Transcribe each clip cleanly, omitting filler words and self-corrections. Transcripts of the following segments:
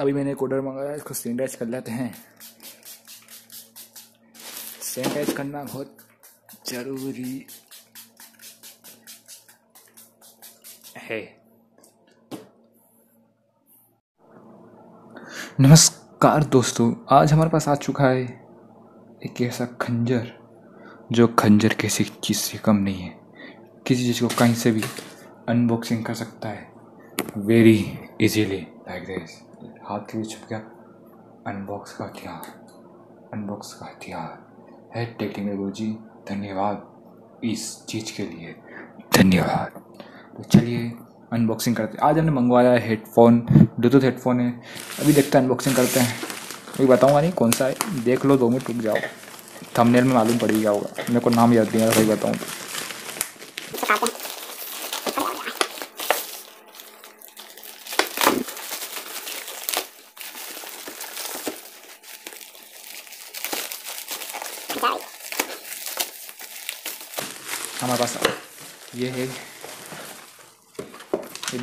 अभी मैंने कोडर मंगाया, इसको सैनिटाइज कर लेते हैं। सैनिटाइज करना बहुत जरूरी है। नमस्कार दोस्तों, आज हमारे पास आ चुका है एक ऐसा खंजर जो खंजर किसी चीज़ से कम नहीं है। किसी चीज़ को कहीं से भी अनबॉक्सिंग कर सकता है वेरी इजीली, लाइक दिस। हाथ के बीच छुप गया, अनबॉक्स का हथियार है टेक्निकल गुरुजी। धन्यवाद इस चीज़ के लिए, धन्यवाद। तो चलिए अनबॉक्सिंग करते हैं। आज हमने मंगवाया है हेडफोन, ब्लूटूथ हेडफोन है। अभी देखते हैं, अनबॉक्सिंग करते हैं। अभी बताऊँगा नहीं कौन सा है, देख लो, 2 मिनट रुक जाओ, थंबनेल में मालूम पड़ गया होगा। मेरे को नाम याद नहीं है, सही बताऊँ तो। हमारे पास ये है, ये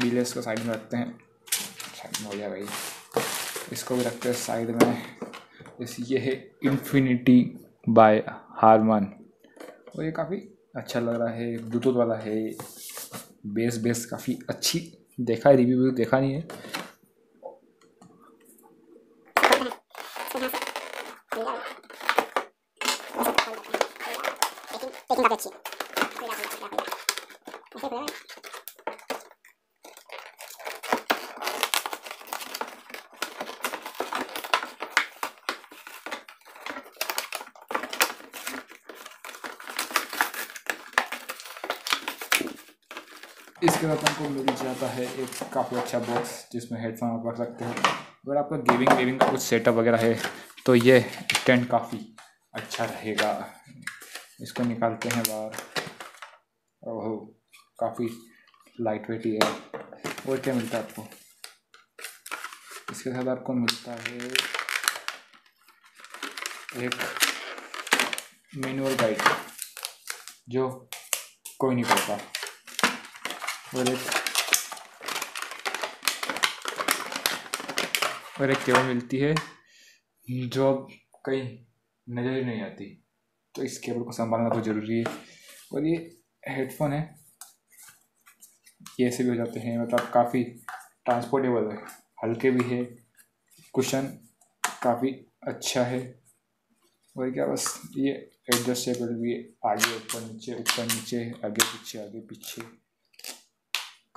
बिल इसको साइड में रखते हैं, साइड में हो गया भाई, इसको भी रखते हैं साइड में। इस ये है इन्फिनिटी बाय हारमन, और ये काफ़ी अच्छा लग रहा है, ब्लूटूथ वाला है, बेस काफ़ी अच्छी। देखा है रिव्यू, देखा नहीं है। इसके बाद आपको मिल जाता है एक काफ़ी अच्छा बॉक्स जिसमें हेडफोन आप रख सकते हो। अगर आपका गेमिंग का कुछ सेटअप वगैरह है तो ये स्टैंड काफ़ी अच्छा रहेगा। इसको निकालते हैं बाहर, ओहो काफ़ी लाइट वेट ही है। और क्या मिलता है आपको इसके साथ? आपको मिलता है एक मैनुअल गाइड जो कोई नहीं पढ़ता, और एक केबल मिलती है जो अब कहीं नज़र ही नहीं आती, तो इस केबल को संभालना तो ज़रूरी है। और ये हेडफोन है, ये ऐसे भी हो जाते हैं, मतलब काफ़ी ट्रांसपोर्टेबल है, हल्के भी है, कुशन काफ़ी अच्छा है। और क्या बस ये एडजस्टेबल भी है, आगे ऊपर नीचे, आगे पीछे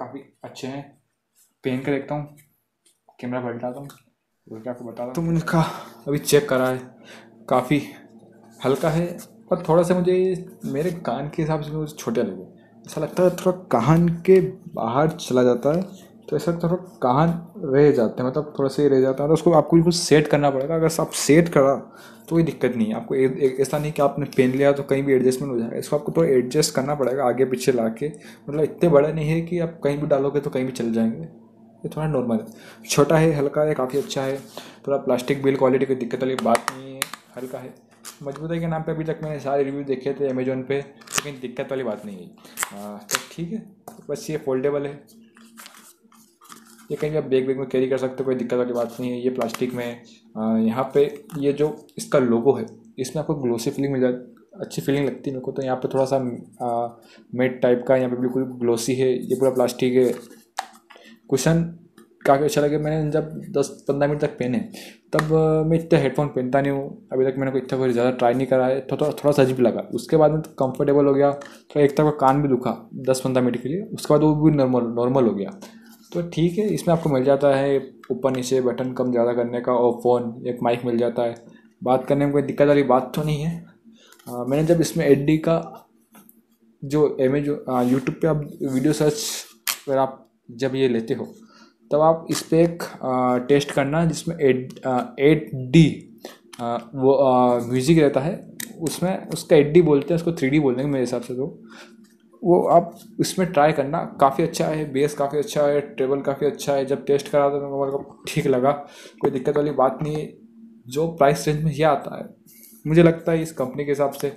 काफ़ी अच्छे हैं। पहन के देखता हूँ, कैमरा पलटाता हूँ और आपको बताता हूँ। तो मैंने इसका अभी चेक करा है, काफ़ी हल्का है, पर थोड़ा सा मुझे मेरे कान के हिसाब से मुझे छोटे लगे। ऐसा लगता है थोड़ा कान के बाहर चला जाता है, तो ऐसा थोड़ा कान रह जाता है, मतलब थोड़ा सा ही रह जाता है। तो उसको आपको कुछ सेट करना पड़ेगा। अगर आप सेट करा तो कोई दिक्कत नहीं है आपको, ऐसा नहीं कि आपने पेन लिया तो कहीं भी एडजस्टमेंट हो जाएगा। इसको आपको थोड़ा एडजस्ट करना पड़ेगा आगे पीछे ला के, मतलब इतने बड़ा नहीं है कि आप कहीं भी डालोगे तो कहीं भी चल जाएंगे। ये थोड़ा नॉर्मल है, छोटा है, हल्का है, काफ़ी अच्छा है। थोड़ा प्लास्टिक बिल क्वालिटी की दिक्कत वाली बात नहीं है, हल्का है। मजबूती के नाम पे अभी तक मैंने सारे रिव्यू देखे थे अमेजोन पे, लेकिन दिक्कत वाली बात नहीं है। तो ठीक है, बस ये फोल्डेबल है, ये कहीं भी आप बैग में कैरी कर सकते हो, कोई दिक्कत वाली बात नहीं है। ये प्लास्टिक में यहाँ पे ये जो इसका लोगो है, इसमें आपको ग्लोसी फीलिंग मिल जाती, अच्छी फीलिंग लगती है मेरे को। तो यहाँ पे थोड़ा सा मेट टाइप का, यहाँ पे बिल्कुल ग्लोसी है, ये पूरा प्लास्टिक है। कुशन काफ़ी अच्छा लगे। मैंने जब 10-15 मिनट तक पहने, तब मैं इतना हेडफोन पहनता नहीं हूँ, अभी तक मैंने कोई इतना कोई ज़्यादा ट्राई नहीं करा है। थोड़ा सा अजीब लगा, उसके बाद में कंफर्टेबल हो गया। थोड़ा एक तरफ कान भी दुखा 10-15 मिनट के लिए, उसके बाद वो भी नॉर्मल हो गया। तो ठीक है, इसमें आपको मिल जाता है ऊपर नीचे बटन कम ज़्यादा करने का, और फ़ोन एक माइक मिल जाता है। बात करने में कोई दिक्कत वाली बात तो नहीं है। मैंने जब इसमें एडडी का जो यूट्यूब पे आप वीडियो सर्च पर आप जब ये लेते हो, तब आप इस पर एक टेस्ट करना जिसमें एडडी वो म्यूज़िक रहता है, उसमें उसका एडडी बोलते हैं, उसको 3D बोलते हैं मेरे हिसाब से। तो वो आप इसमें ट्राई करना, काफ़ी अच्छा है, बेस काफ़ी अच्छा है, ट्रेबल काफ़ी अच्छा है। जब टेस्ट करा तो मेरे को ठीक लगा, कोई दिक्कत वाली बात नहीं है। जो प्राइस रेंज में यह आता है, मुझे लगता है इस कंपनी के हिसाब से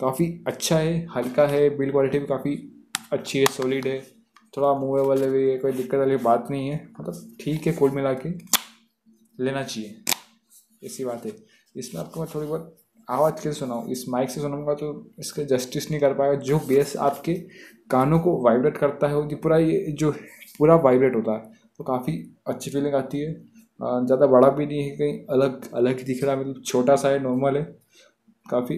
काफ़ी अच्छा है, हल्का है, बिल्ड क्वालिटी भी काफ़ी अच्छी है, सॉलिड है, थोड़ा मूवेबल भी है, कोई दिक्कत वाली बात नहीं है। मतलब ठीक है कुल मिला के। लेना चाहिए। ऐसी बात है। इसमें आपको मैं थोड़ी बहुत आवाज़ के सुनाऊँ, इस माइक से सुनाऊंगा तो इसका जस्टिस नहीं कर पाएगा। जो बेस आपके कानों को वाइब्रेट करता है वो पूरा, ये जो पूरा वाइब्रेट होता है तो काफ़ी अच्छी फीलिंग आती है। ज़्यादा बड़ा भी नहीं है, कहीं अलग अलग ही दिख रहा है, मतलब छोटा सा है, नॉर्मल है। काफ़ी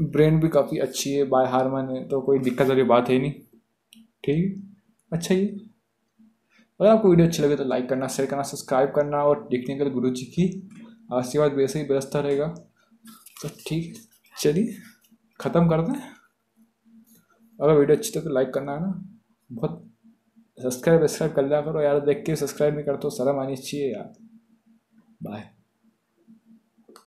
ब्रांड भी काफ़ी अच्छी है, बाय हार्मन है, तो कोई दिक्कत वाली बात है नहीं। ठीक, अच्छा ये अगर आपको वीडियो अच्छी लगे तो लाइक करना, शेयर करना, सब्सक्राइब करना और टेक्निकल गुरुजी की आशीर्वाद वैसे ही बरसता रहेगा। तो ठीक, चलिए ख़त्म कर दें। अगर वीडियो अच्छी तो लाइक करना है ना, बहुत सब्सक्राइब कर लिया करो यार, देख के सब्सक्राइब नहीं करते तो शर्म आनी चाहिए यार। बाय।